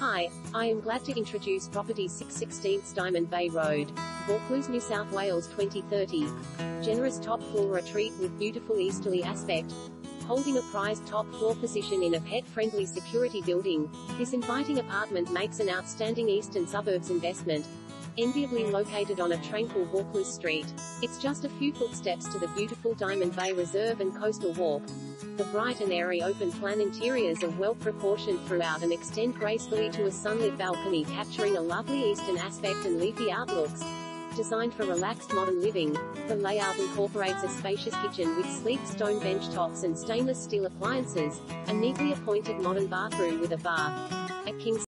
Hi, I am glad to introduce property 616 Diamond Bay Road, Vaucluse, New South Wales 2030. Generous top floor retreat with beautiful easterly aspect. Holding a prized top floor position in a pet-friendly security building, this inviting apartment makes an outstanding eastern suburbs investment. Enviably located on a tranquil Vaucluse street, it's just a few footsteps to the beautiful Diamond Bay Reserve and coastal walk. The bright and airy open plan interiors are well proportioned throughout and extend gracefully to a sunlit balcony, capturing a lovely eastern aspect and leafy outlooks. Designed for relaxed modern living, the layout incorporates a spacious kitchen with sleek stone bench tops and stainless steel appliances, a neatly appointed modern bathroom with a bath, a king